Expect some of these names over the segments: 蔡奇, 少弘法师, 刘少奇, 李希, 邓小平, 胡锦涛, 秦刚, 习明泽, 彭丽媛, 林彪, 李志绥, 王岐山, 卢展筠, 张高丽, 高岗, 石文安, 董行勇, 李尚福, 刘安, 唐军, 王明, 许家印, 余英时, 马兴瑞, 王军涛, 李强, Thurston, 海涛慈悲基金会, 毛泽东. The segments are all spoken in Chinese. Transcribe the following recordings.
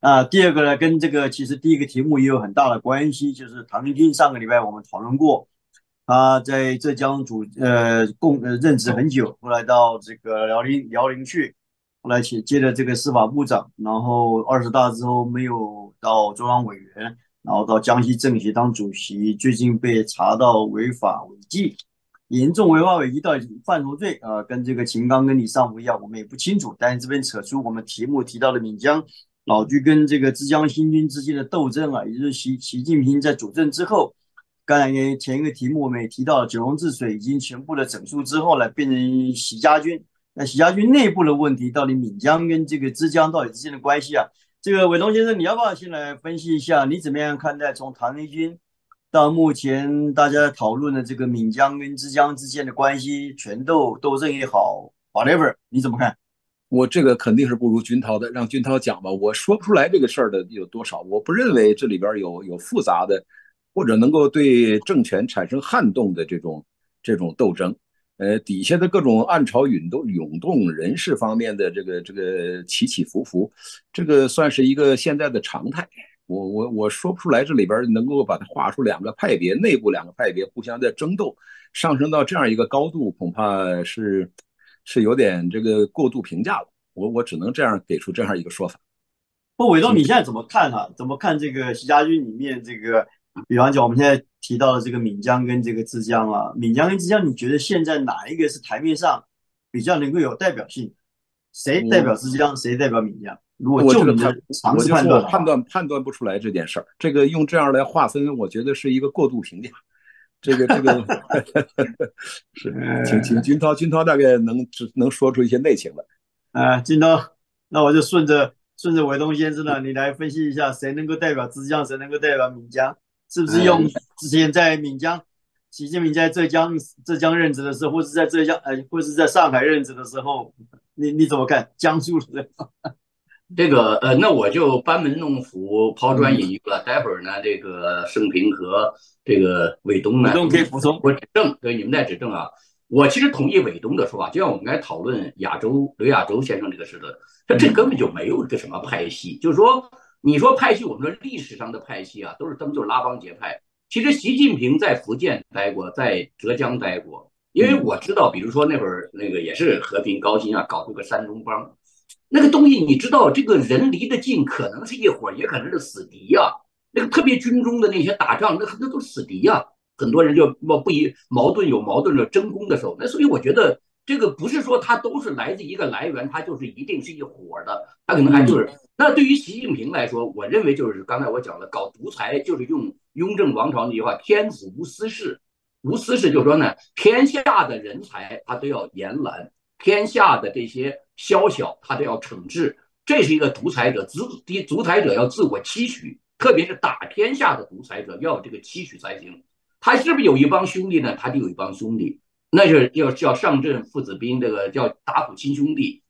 啊，第二个呢，跟这个其实第一个题目也有很大的关系，就是唐军上个礼拜我们讨论过，他在浙江任职很久，后来到这个辽宁去，后来接了这个司法部长，然后20大之后没有到中央委员，然后到江西政协当主席，最近被查到违法违纪，严重违法违纪到犯什么罪啊？跟这个秦刚跟李尚福一样，我们也不清楚。但是这边扯出我们题目提到的闽江老居跟这个浙江新军之间的斗争啊，也就是习近平在主政之后，刚才前一个题目我们也提到了，九龙治水已经全部的整肃之后呢，变成习家军。那习家军内部的问题，到底闽江跟这个浙江到底之间的关系啊？这个伟东先生，你要不要先来分析一下，你怎么样看待从唐军到目前大家讨论的这个闽江跟浙江之间的关系，权斗争也好 ，whatever， 你怎么看？我这个肯定是不如军涛的，让军涛讲吧。我说不出来这个事儿的有多少，我不认为这里边有复杂的，或者能够对政权产生撼动的这种斗争。底下的各种暗潮涌动，人事方面的这个起伏伏，这个算是一个现在的常态。我说不出来，这里边能够把它划出两个派别，内部两个派别互相在争斗，上升到这样一个高度，恐怕是有点这个过度评价了。我只能这样给出这样一个说法。不，伟东，你现在怎么看啊？怎么看这个习家军里面这个，比方讲我们现在提到的这个闽江跟这个浙江啊，闽江跟浙江，你觉得现在哪一个是台面上比较能够有代表性？谁代表浙江，谁代表闽江？如果就我判断不出来这件事儿，这个用这样来划分，我觉得是一个过度评价。这个是，请军涛大概能说出一些内情了。军涛，那我就顺着伟东先生呢，你来分析一下，谁能够代表浙江，谁能够代表闽江？是不是用之前在闽江，习近平在浙江任职的时候，或是在浙江或是在上海任职的时候，你怎么看江苏的？这个那我就班门弄斧、抛砖引玉了。待会儿呢，这个盛平和这个伟东呢，可以补充，我指正，对你们在指正啊。我其实同意伟东的说法，就像我们刚才讨论刘亚洲先生这个事的，这根本就没有一个什么派系。就是说，你说派系，我们说历史上的派系啊，都是他们就是拉帮结派。其实习近平在福建待过，在浙江待过，因为我知道，比如说那会儿那个也是和平高新啊，搞出个山东帮。那个东西你知道，这个人离得近可能是一伙，也可能是死敌啊。那个特别军中的那些打仗，那都是死敌啊。很多人就不一矛盾，有矛盾了争功的时候，那所以我觉得这个不是说他都是来自一个来源，他就是一定是一伙的，他可能还就是。那对于习近平来说，我认为就是刚才我讲了，搞独裁就是用雍正王朝那句话“天子无私事”，无私事就是说呢，天下的人才他都要严拦，天下的这些宵小他都要惩治，这是一个独裁者，独裁者要自我期许，特别是打天下的独裁者要有这个期许才行。他是不是有一帮兄弟呢？他就有一帮兄弟，那就是叫上阵父子兵，这个叫打虎亲兄弟。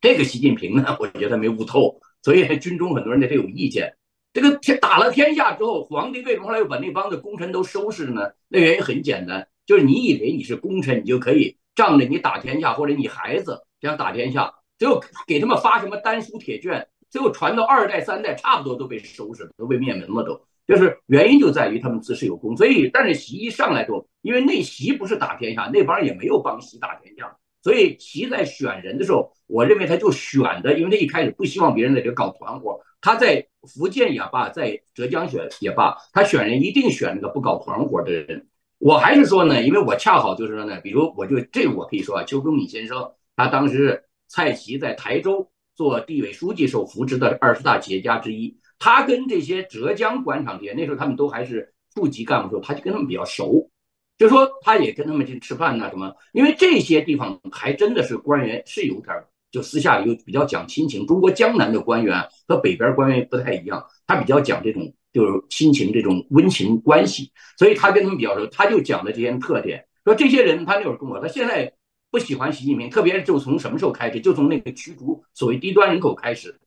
这个习近平呢，我觉得没悟透，所以军中很多人对这有意见。这个打了天下之后，皇帝为什么后来又把那帮的功臣都收拾呢？那原因很简单，就是你以为你是功臣，你就可以仗着你打天下，或者你孩子这样打天下，最后给他们发什么丹书铁券，最后传到2代3代，差不多都被收拾了，都被灭门了都。就是原因就在于他们自恃有功，所以但是习一上来之后，因为内习不是打天下，那帮也没有帮习打天下，所以习在选人的时候，我认为他就选的，因为他一开始不希望别人在这搞团伙，他在福建也罢，在浙江选也罢，他选人一定选那个不搞团伙的人。我还是说呢，因为我恰好就是说呢，比如我就这个我可以说啊，邱公敏先生他当时蔡奇在台州做地委书记，受扶植的20大企业家之一。他跟这些浙江官场这些，那时候他们都还是处级干部的时候，他就跟他们比较熟，就说他也跟他们去吃饭呐、什么。因为这些地方还真的是官员是有点就私下有比较讲亲情。中国江南的官员和北边官员不太一样，他比较讲这种就是亲情这种温情关系，所以他跟他们比较熟，他就讲的这些特点。说这些人他那会儿跟我，他现在不喜欢习近平，特别是就从什么时候开始，就从那个驱逐所谓低端人口开始，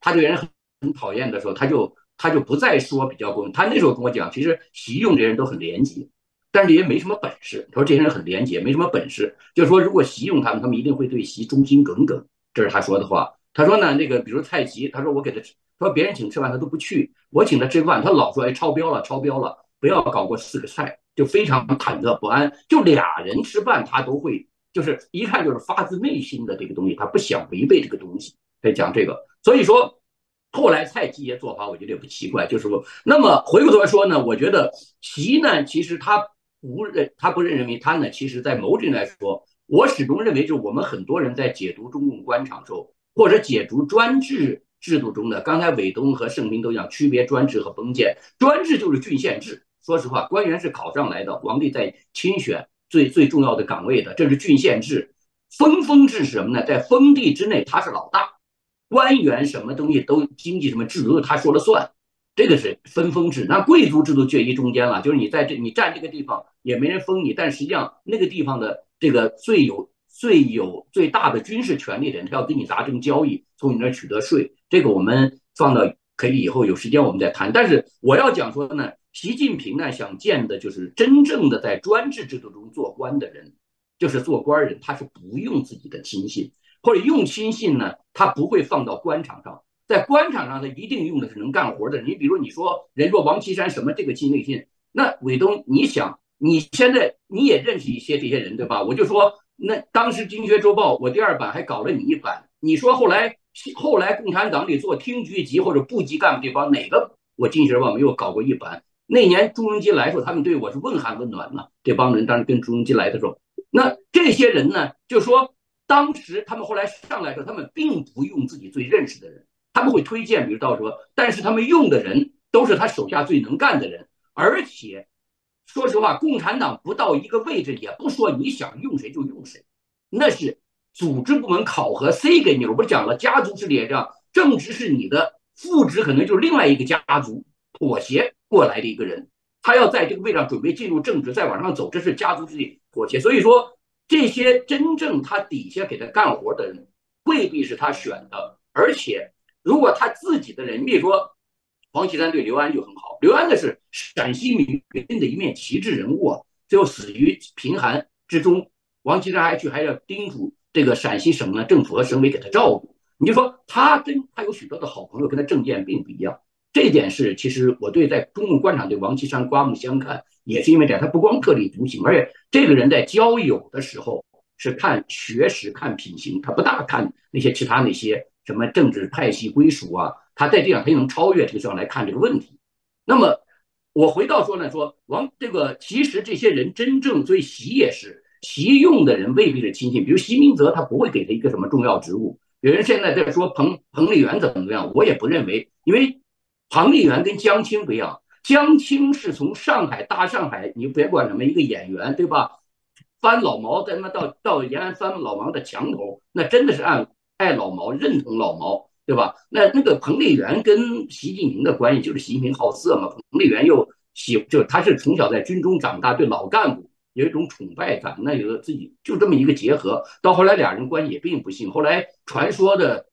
他这个人很讨厌的时候，他就不再说比较公平。他那时候跟我讲，其实习用这些人都很廉洁，但是也没什么本事。他说这些人很廉洁，没什么本事，就是说如果习用他们，他们一定会对习忠心耿耿，这是他说的话。他说呢，那个比如蔡奇，他说我给他说别人请吃饭他都不去，我请他吃饭他老说哎超标了超标了，不要搞过四个菜，就非常忐忑不安。就俩人吃饭他都会，就是一看就是发自内心的这个东西，他不想违背这个东西在讲这个。所以说后来蔡奇也做法我觉得也不奇怪，就是说那么回过头来说呢，我觉得习呢其实他不认人为贪呢，其实在某种来说，我始终认为是我们很多人在解读中共官场时候，或者解读专制制度中的，刚才伟东和盛平都讲区别专制和封建，专制就是郡县制，说实话官员是考上来的，皇帝在亲选最重要的岗位的，这是郡县制。封制是什么呢？在封地之内他是老大，官员什么东西都经济什么制度他说了算，这个是封制。那贵族制度介于中间了，就是你在这你占这个地方也没人封你，但实际上那个地方的这个最大的军事权力的人，他要跟你达成交易，从你那取得税，这个我们放到可以以后有时间我们再谈。但是我要讲说呢，习近平呢想见的就是真正的在专制制度中做官的人，就是做官人，他是不用自己的亲信，或者用亲信呢他不会放到官场上，在官场上他一定用的是能干活的人。你比如你说人说王岐山什么这个亲那个亲，那伟东你想你现在你也认识一些这些人对吧？我就说那当时经学周报我第二版还搞了你一版，你说后来共产党里做厅局级或者部级干部地方哪个我经学周报没有搞过一版？那年朱镕基来说他们对我是问寒问暖嘛，这帮人当时跟朱镕基来的时候，那这些人呢就说当时他们后来上来的时候他们并不用自己最认识的人，他们会推荐比如到时候，但是他们用的人都是他手下最能干的人。而且说实话共产党不到一个位置也不说你想用谁就用谁，那是组织部门考核塞给你。我不讲了，家族是列这样，正职是你的副职，可能就是另外一个家族妥协过来的一个人，他要在这个位置上准备进入正职再往上走，这是家族之力妥协。所以说这些真正他底下给他干活的人未必是他选的。而且如果他自己的人，比如说王岐山对刘安就很好，刘安的是陕西民运的一面旗帜人物啊，最后死于贫寒之中，王岐山还要叮嘱这个陕西省呢政府和省委给他照顾。你就说他有许多的好朋友跟他政见并不一样，这点是其实我对在中共官场对王岐山刮目相看，也是因为这样，他不光特立独行，而且这个人在交友的时候是看学识看品行，他不大看那些其他那些什么政治派系归属啊，他在这样他也能超越这个上来看这个问题。那么我回到说呢，说这个其实这些人真正所以习也是习用的人未必是亲信，比如习明泽他不会给他一个什么重要职务。有人现在在说彭丽媛怎么样，我也不认为，因为彭丽媛跟江青不一样，江青是从大上海，你别管什么一个演员对吧，翻老毛在那到延安翻老毛的墙头，那真的是爱老毛认同老毛对吧？那个彭丽媛跟习近平的关系就是习近平好色嘛，彭丽媛又就是他是从小在军中长大，对老干部有一种崇拜感，那有自己就这么一个结合，到后来俩人关系也并不幸，后来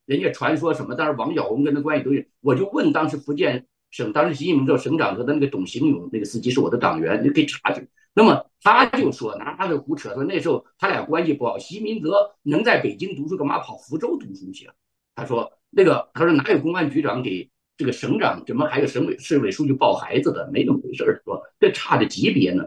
人家传说什么，当然王晓红跟他关系都有。我就问当时福建省当时习近平做省长和他那个董行勇那个司机是我的党员，就可以查去。那么他就说拿他的胡扯说那时候他俩关系不好，习明泽能在北京读书干嘛跑福州读书去了？他说哪有公安局长给这个省长怎么还有省委市委书记抱孩子的，没那么回事，说这差着级别呢。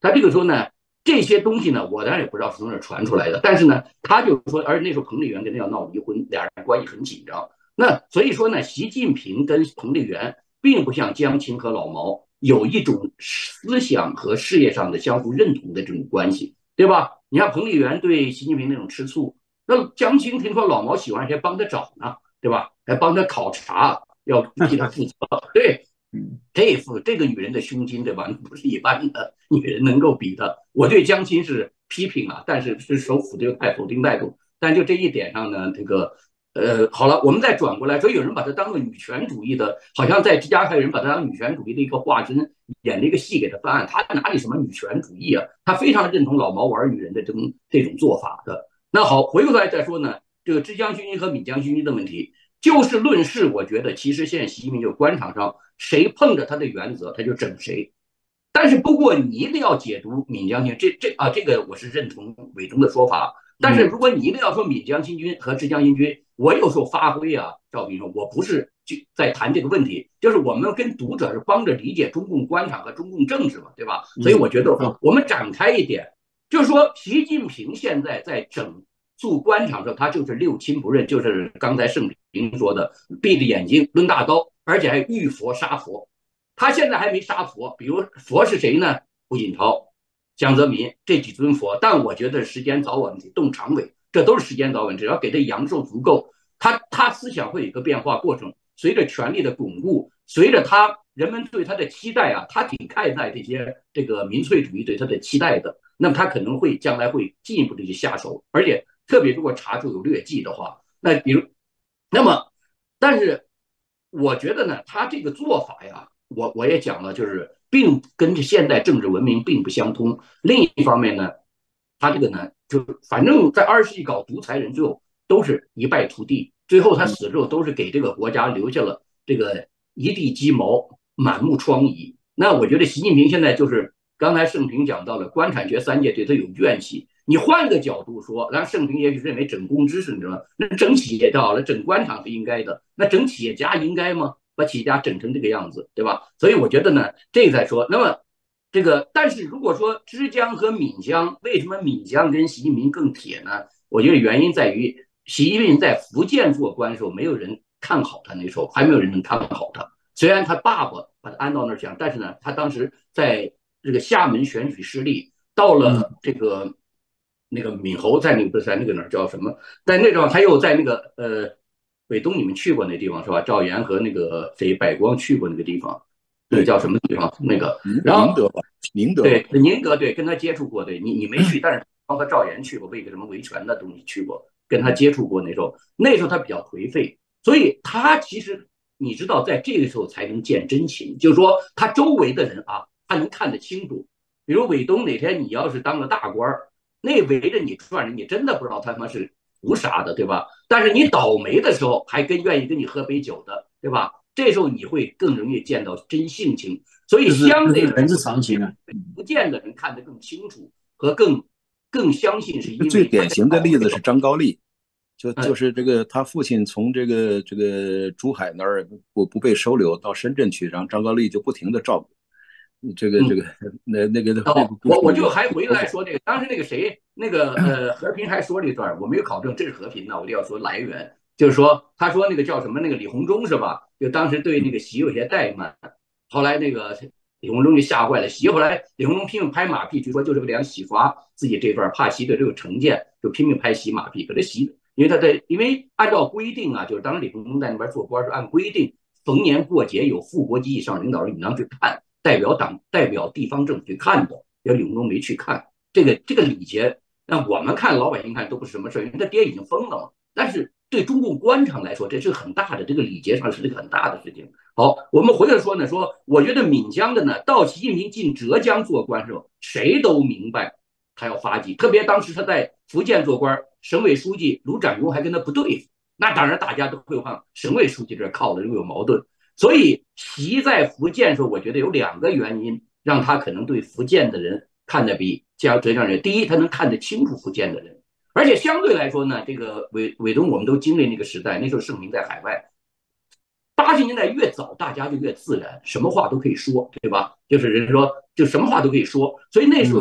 他这个时候呢这些东西呢我当然也不知道是从哪传出来的，但是呢他就说，而那时候彭丽媛跟他要闹离婚，俩人关系很紧张。那所以说呢习近平跟彭丽媛并不像江青和老毛有一种思想和事业上的相互认同的这种关系，对吧？你看彭丽媛对习近平那种吃醋，那江青听说老毛喜欢谁帮他找呢，对吧？还帮他考察，要替他负责。对，这个女人的胸襟，对吧？不是一般的女人能够比的。我对江青是批评啊，但是首府这个否定态度。但就这一点上呢，这个好了，我们再转过来说，有人把它当做女权主义的，好像在芝加哥有人把它当女权主义的一个化身，演了一个戏给他翻案，他哪里什么女权主义啊？他非常认同老毛玩女人的这种做法的。那好，回过来再说呢，这个枝江勋一和岷江勋一的问题，就事论事，我觉得其实现在习近平就官场上谁碰着他的原则，他就整谁。但是不过你一定要解读岷江勋，这个我是认同伟东的说法。但是如果你一定要说岷江新军和枝江新军我有时候发挥啊，赵斌说，我不是就在谈这个问题，就是我们跟读者是帮着理解中共官场和中共政治嘛，对吧？所以我觉得我们展开一点，就是说习近平现在在整肃官场上，他就是六亲不认，就是刚才盛平说的，闭着眼睛抡大刀，而且还遇佛杀佛。他现在还没杀佛，比如佛是谁呢？胡锦涛、江泽民这几尊佛，但我觉得时间早晚得动常委。这都是时间早晚，只要给他阳寿足够，他思想会有一个变化过程。随着权力的巩固，随着人们对他的期待啊，他挺看待这些这个民粹主义对他的期待的。那么他可能会将来会进一步的去下手，而且特别如果查出有劣迹的话，那比如，那么，但是我觉得呢，他这个做法呀，我也讲了，就是并跟现代政治文明并不相通。另一方面呢，他这个呢。就反正，在20世纪搞独裁人最后都是一败涂地，最后他死之后都是给这个国家留下了这个一地鸡毛、满目疮痍。那我觉得习近平现在就是刚才盛平讲到了，官产学三界对他有怨气。你换个角度说，然后盛平也许认为整公知是你知道，那整企业就好了，整官场是应该的，那整企业家应该吗？把企业家整成这个样子，对吧？所以我觉得呢，这个再说。那么。这个，但是如果说枝江和闽江，为什么闽江跟习近平更铁呢？我觉得原因在于，习近平在福建做官的时候，没有人看好他，那时候还没有人能看好他。虽然他爸爸把他安到那儿讲，但是呢，他当时在这个厦门选举失利，到了这个那个闽侯，在那个不是在那个哪儿叫什么，在那地方他又在那个北东，你们去过那地方是吧？赵岩和那个谁百光去过那个地方。对，叫什么地方？那个，然后宁德，对，宁德，对，跟他接触过，对，你没去，但是包括赵岩去过，为个什么维权的东西去过，跟他接触过那时候他比较颓废，所以他其实你知道，在这个时候才能见真情，就是说他周围的人啊，他能看得清楚。比如伟东哪天你要是当了大官，那围着你转着，你真的不知道他妈是图啥的，对吧？但是你倒霉的时候，还愿意跟你喝杯酒的，对吧？这时候你会更容易见到真性情，所以相对人之常情啊，不见的人看得更清楚和更相信，是因为最典型的例子是张高丽，就是这个他父亲从这个珠海那儿不被收留到深圳去，然后张高丽就不停的照顾这个那个的。我就还回来说这个，当时那个谁那个和平还说了一段，我没有考证这是和平的，我就要说来源。就是说，他说那个叫什么那个李鸿忠是吧？就当时对那个习有些怠慢，后来那个李鸿忠就吓坏了习，后来李鸿忠拼命拍马屁，据说就是为了洗刷自己这段怕习对这个成见，就拼命拍习马屁。可是习，因为按照规定啊，就是当时李鸿忠在那边做官是按规定，逢年过节有副国级以上领导人你让去看，代表党、代表地方政府去看的，要李鸿忠没去看，这个礼节，那我们看老百姓看都不是什么事，因为他爹已经疯了嘛，但是。对中共官场来说，这是很大的，这个礼节上是这个很大的事情。好，我们回来说呢，说我觉得闽江的呢，到习近平进浙江做官时候，谁都明白他要发迹。特别当时他在福建做官，省委书记卢展筠还跟他不对付，那当然大家都会往省委书记这靠了，因为有矛盾。所以习在福建的时候，我觉得有两个原因让他可能对福建的人看得比浙江人。第一，他能看得清楚福建的人。而且相对来说呢，这个伟东我们都经历那个时代，那时候盛平在海外，80年代越早大家就越自然，什么话都可以说，对吧？就是人说就什么话都可以说，所以那时候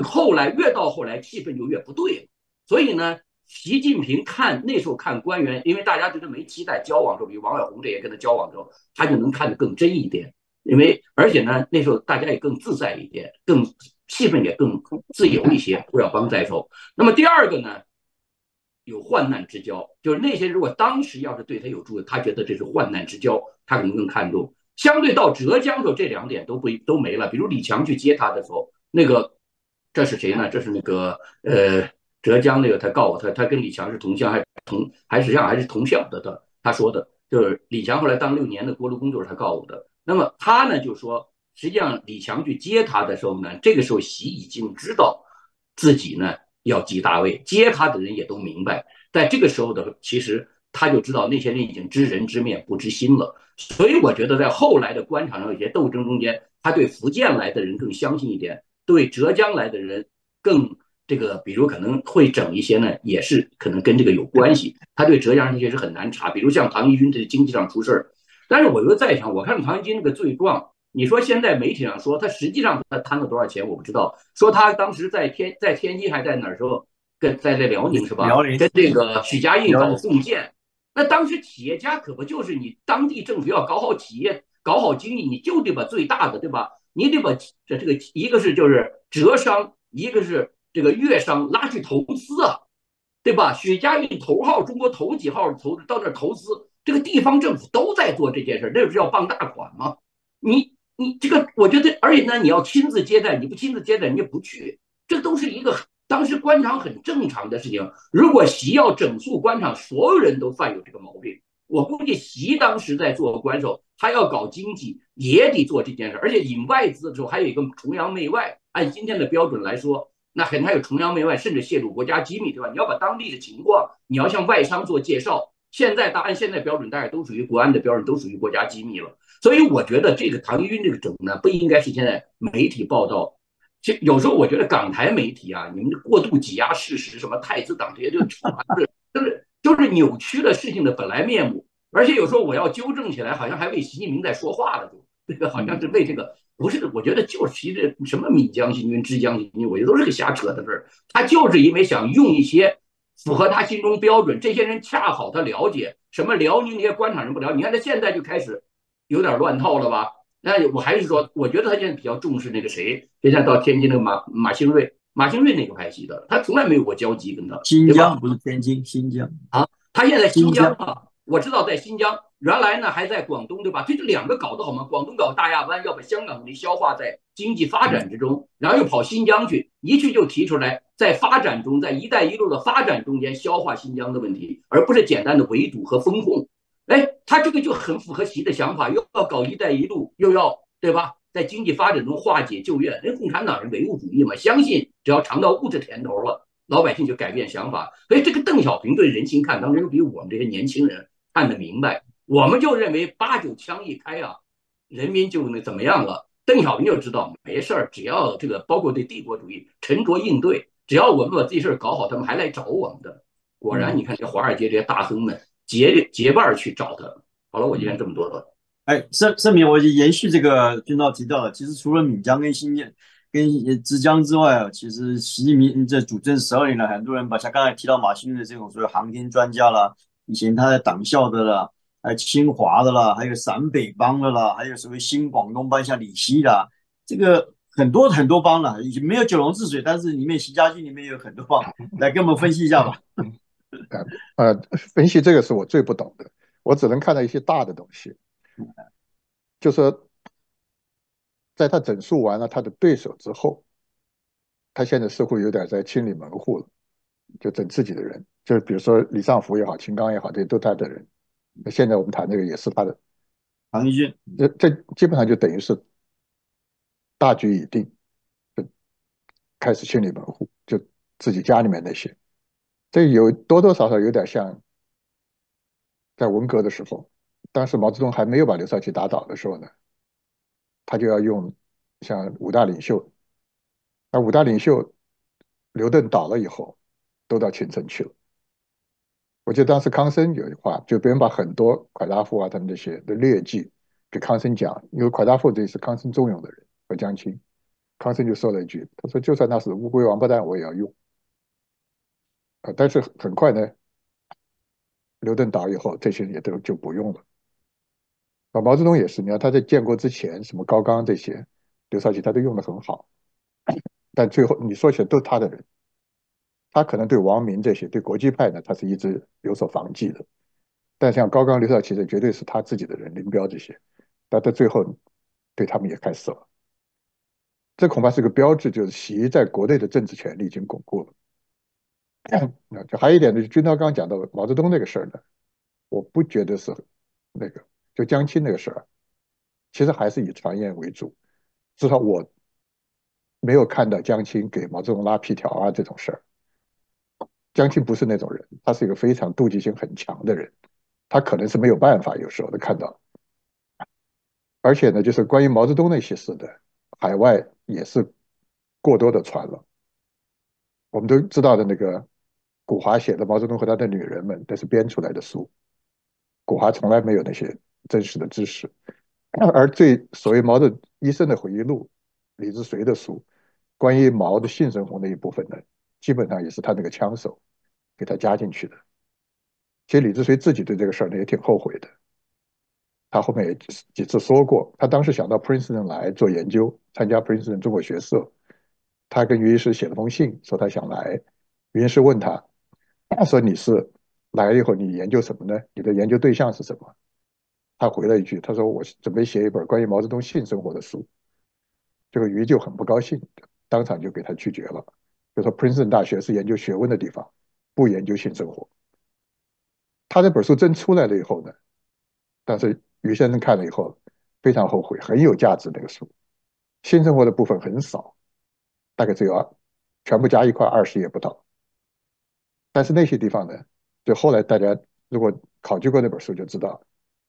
越到后来气氛就越不对。所以呢，习近平那时候看官员，因为大家对他没期待，交往之后，比如王晓红这也跟他交往之后，他就能看得更真一点，因为而且呢那时候大家也更自在一点，更气氛也更自由一些。胡耀邦在手，那么第二个呢？有患难之交，就是那些如果当时要是对他有助，他觉得这是患难之交，他可能更看重。相对到浙江的时候，这两点都没了。比如李强去接他的时候，那个这是谁呢？这是那个浙江那个，他告我他跟李强是同乡，还是同校的。他说的就是李强后来当6年的锅炉工作，他告我的。那么他呢就说，实际上李强去接他的时候呢，这个时候习已经知道自己呢。要即大位，接他的人也都明白，在这个时候的，其实他就知道那些人已经知人知面不知心了。所以我觉得在后来的官场上有些斗争中间，他对福建来的人更相信一点，对浙江来的人更这个比如可能会整一些呢，也是可能跟这个有关系。他对浙江人也是很难查，比如像唐一军这经济上出事儿。但是我又在想，我看唐一军那个罪状，你说现在媒体上说他实际上他贪了多少钱，我不知道。说他当时在天津还在哪儿时候，在这辽宁是吧？跟这个许家印搞共建，那当时企业家可不就是你当地政府要搞好企业、搞好经济，你就得把最大的对吧？你得把这个一个是就是浙商，一个是这个粤商拉去投资啊，对吧？许家印头号，中国头几号投到那投资，这个地方政府都在做这件事，那是要傍大款吗？你这个，我觉得，而且呢，你要亲自接待，你不亲自接待，人家不去，这都是一个当时官场很正常的事情。如果习要整肃官场，所有人都犯有这个毛病。我估计习当时在做官时候，他要搞经济也得做这件事，而且引外资的时候还有一个崇洋媚外，按今天的标准来说，那可能还有崇洋媚外，甚至泄露国家机密，对吧？你要把当地的情况，你要向外商做介绍。现在按现在标准，大概都属于国安的标准，都属于国家机密了。所以我觉得这个唐一军这个整呢，不应该是现在媒体报道。其实有时候我觉得港台媒体啊，你们过度挤压事实，什么太子党这些就是扭曲了事情的本来面目，而且有时候我要纠正起来，好像还为习近平在说话了，这个好像是为这个不是，我觉得就是其实什么岷江新军、枝江新军，我觉得都是个瞎扯的事儿。他就是因为想用一些符合他心中标准，这些人恰好他了解什么辽宁那些官场人不了解，你看他现在就开始有点乱套了吧？那我还是说，我觉得他现在比较重视那个谁，就像到天津那个马兴瑞。马兴瑞那个派系的，他从来没有过交集跟他。新疆不是天津，新疆啊，他现在新疆啊，我知道在新疆，原来呢还在广东，对吧？这两个搞得好吗？广东搞大亚湾，要把香港给消化在经济发展之中，然后又跑新疆去，一去就提出来，在发展中，在一带一路的发展中间消化新疆的问题，而不是简单的围堵和封控。哎，他这个就很符合习的想法，又要搞一带一路，又要对吧？在经济发展中化解就业，人共产党人唯物主义嘛，相信只要尝到物质甜头了，老百姓就改变想法。所以这个邓小平对人心看，当然比我们这些年轻人看得明白。我们就认为八九枪一开啊，人民就那怎么样了？邓小平就知道没事儿，只要这个包括对帝国主义沉着应对，只要我们把这事儿搞好，他们还来找我们的。果然，你看这华尔街这些大亨们结伴去找他。好了，我今天这么多了。哎，盛明，我延续这个军道提到了，其实除了岷江跟新疆、跟枝江之外啊，其实习近平这主政12年了，很多人把像刚才提到马兴瑞的这种所谓航天专家啦，以前他在党校的啦，还有清华的啦，还有陕北帮的啦，还有所谓新广东帮像李希啦，这个很多帮了，已经没有九龙治水，但是里面习家军里面有很多帮，来给我们分析一下吧。分析这个是我最不懂的，我只能看到一些大的东西。就是在他整肃完了他的对手之后，他现在似乎有点在清理门户了，就整自己的人，就是比如说李尚福也好，秦刚也好，这些都他的人。现在我们谈这个也是他的唐一军，这基本上就等于是大局已定，就开始清理门户，就自己家里面那些，这有多多少少有点像在文革的时候，当时毛泽东还没有把刘少奇打倒的时候呢，他就要用像五大领袖，那五大领袖刘邓倒了以后都到秦城去了。我记得当时康生有一句话，就别人把很多蒯大富啊他们这些的劣迹给康生讲，因为蒯大富这是康生重用的人和江青，康生就说了一句，他说就算他是乌龟王八蛋我也要用。但是很快呢，刘邓倒以后这些人也都就不用了。毛泽东也是，你看他在建国之前什么高岗这些刘少奇他都用得很好，但最后你说起来都是他的人。他可能对王明这些对国际派呢他是一直有所防忌的，但像高岗、刘少奇这绝对是他自己的人，林彪这些，但他最后对他们也开始了。这恐怕是个标志，就是习在国内的政治权力已经巩固了。就还有一点呢，军涛刚讲到毛泽东那个事儿呢，我不觉得是那个，就江青那个事儿，其实还是以传言为主，至少我没有看到江青给毛泽东拉皮条啊这种事儿。江青不是那种人，他是一个非常妒忌心很强的人，他可能是没有办法，有时候能看到。而且呢，就是关于毛泽东那些事的，海外也是过多的传了。我们都知道的那个古华写的毛泽东和他的女人们，那是编出来的书，古华从来没有那些真实的知识。而最所谓毛的医生的回忆录，李志绥的书，关于毛的性生活那一部分呢，基本上也是他那个枪手给他加进去的。其实李志绥自己对这个事儿呢也挺后悔的，他后面也几次说过，他当时想到 Princeton 来做研究，参加 Princeton 中国学社，他跟余英时写了封信说他想来，余英时问他，他说你是来了以后你研究什么呢？你的研究对象是什么？他回了一句，他说我准备写一本关于毛泽东性生活的书。这个余就很不高兴，当场就给他拒绝了，就说 Princeton 大学是研究学问的地方，不研究性生活。他这本书真出来了以后呢，但是余先生看了以后非常后悔，很有价值那个书，性生活的部分很少，大概只有全部加一块20页不到。但是那些地方呢，就后来大家如果考据过那本书就知道，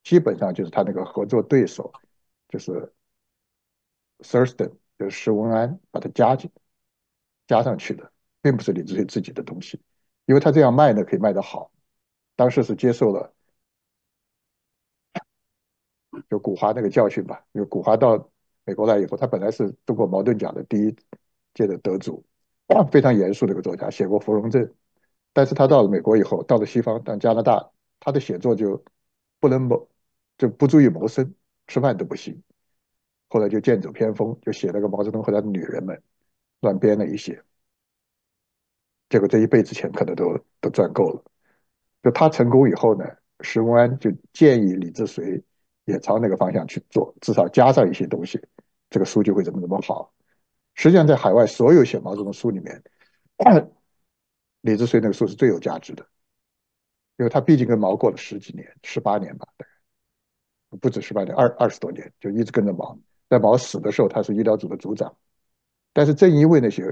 基本上就是他那个合作对手就是 Thurston， 就是石文安把它加上去的，并不是李志绥自己的东西，因为他这样卖呢可以卖得好。当时是接受了就古华那个教训吧，因为古华到美国来以后，他本来是中国茅盾奖的第一届的得主，非常严肃的一个作家，写过《芙蓉镇》，但是他到了美国以后，到了西方，到加拿大，他的写作就不足以谋生，吃饭都不行，后来就剑走偏锋，就写了个毛泽东和他的女人们，乱编了一些，结果这一辈子钱可能都赚够了。就他成功以后呢，石文安就建议李志绥也朝那个方向去做，至少加上一些东西，这个书就会怎么好。实际上在海外所有写毛泽东书里面，李志绥那个书是最有价值的，因为他毕竟跟毛过了十几年，18年吧，大概不止18年，20多年，就一直跟着毛。在毛死的时候他是医疗组的组长，但是正因为那些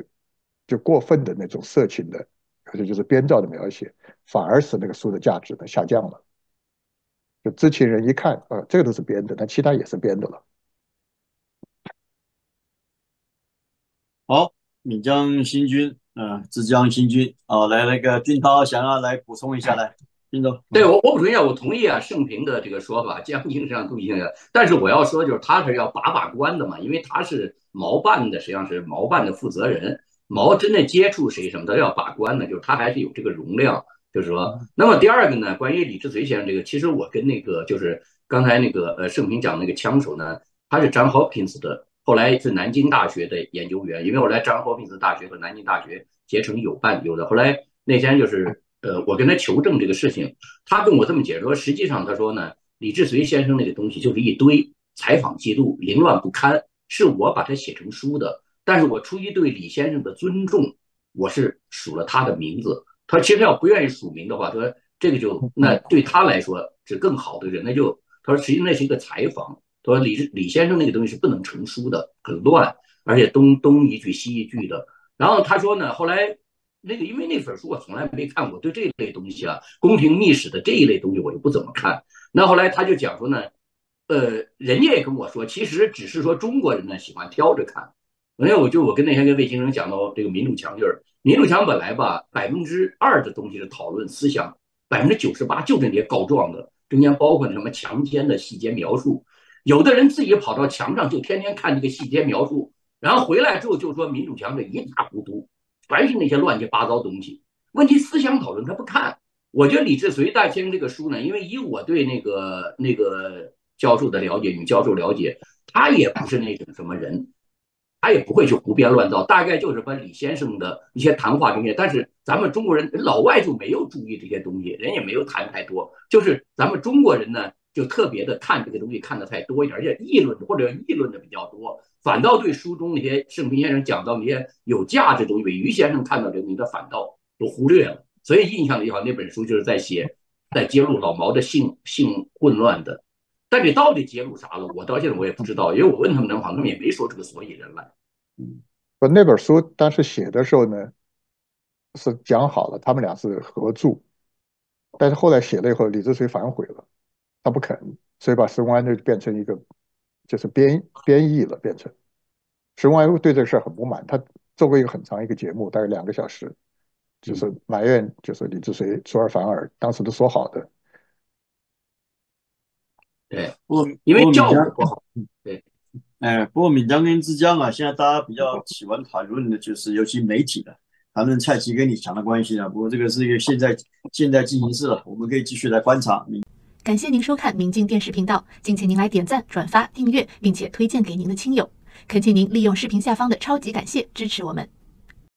就过分的那种色情的而且就是编造的描写，反而使那个书的价值呢下降了。就知情人一看啊，这个都是编的，但其他也是编的了。好，岷江新军，之江新军啊，来那个丁涛想要来补充一下来，丁总。对，我补充一下，我同意啊盛平的这个说法，江青上杜先生，但是我要说就是他是要把关的嘛，因为他是毛办的，实际上是毛办的负责人。毛真的接触谁什么的要把关呢，就是他还是有这个容量，就是说。那么第二个呢，关于李志绥先生这个，其实我跟那个就是刚才那个盛平讲那个枪手呢，他是Johns Hopkins的，后来是南京大学的研究员，因为后来Johns Hopkins大学和南京大学结成有伴有的。后来那天就是我跟他求证这个事情，他跟我这么解说，实际上他说呢，李志绥先生那个东西就是一堆采访记录，凌乱不堪，是我把它写成书的。但是我出于对李先生的尊重，我是署了他的名字。他其实要不愿意署名的话，他说这个就那对他来说是更好的人，那就他说实际那是一个采访。他说李先生那个东西是不能成书的，很乱，而且东一句西一句的。然后他说呢，后来那个因为那本书我从来没看过，对这一类东西啊，宫廷秘史的这一类东西我就不怎么看。那后来他就讲说呢，人家也跟我说，其实只是说中国人呢喜欢挑着看。我跟那天跟魏先生讲到这个民主墙，就是民主墙本来吧，2%的东西是讨论思想，98%就是那些告状的，中间包括什么强奸的细节描述，有的人自己跑到墙上就天天看这个细节描述，然后回来之后就说民主墙是一塌糊涂，全是那些乱七八糟东西。问题思想讨论他不看。我觉得李志绥大先生这个书呢，因为以我对那个教授的了解，女教授了解，他也不是那种什么人。他也不会去胡编乱造，大概就是把李先生的一些谈话中间，但是咱们中国人老外就没有注意这些东西，人也没有谈太多，就是咱们中国人呢就特别的看这个东西看得太多一点，而且议论的比较多，反倒对书中那些盛平先生讲到那些有价值的东西，余先生看到这个东西他反倒都忽略了。所以印象里好那本书就是在揭露老毛的性混乱的，但你到底揭露啥了？我到现在我也不知道，因为我问他们，好像他们也没说出个所以然来。我那本书当时写的时候呢，是讲好了他们俩是合著，但是后来写了以后，李志绥反悔了，他不肯，所以把石文安就变成一个就是编译了，变成石文安对这个事很不满，他做过一个很长一个节目，大概2个小时，就是埋怨，就是李志绥出尔反尔，当时都说好的。对，因为教育不好。对，哎，不过闽江跟之江啊，现在大家比较喜欢谈论的就是，尤其媒体的谈论蔡奇跟李强的关系啊。不过这个是一个现在进行式了，我们可以继续来观察。感谢您收看明镜电视频道，敬请您来点赞、转发、订阅，并且推荐给您的亲友。恳请您利用视频下方的超级感谢支持我们。